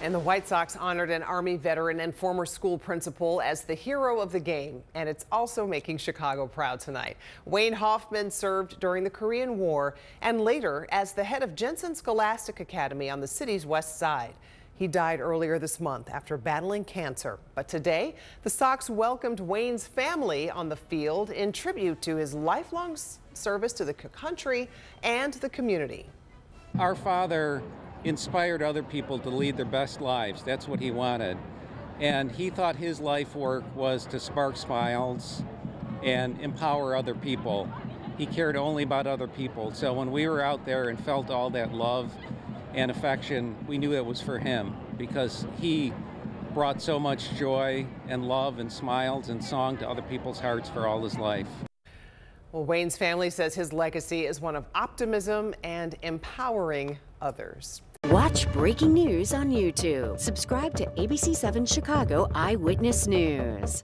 And the White Sox honored an Army veteran and former school principal as the hero of the game. And it's also making Chicago proud tonight. Wayne Hoffman served during the Korean War and later as the head of Jensen Scholastic Academy on the city's west side. He died earlier this month after battling cancer. But today, the Sox welcomed Wayne's family on the field in tribute to his lifelong service to the country and the community. Our father inspired other people to lead their best lives. That's what he wanted. And he thought his life work was to spark smiles and empower other people. He cared only about other people. So when we were out there and felt all that love and affection, we knew it was for him, because he brought so much joy and love and smiles and song to other people's hearts for all his life. Well, Wayne's family says his legacy is one of optimism and empowering others. Watch breaking news on YouTube. Subscribe to ABC7 Chicago Eyewitness News.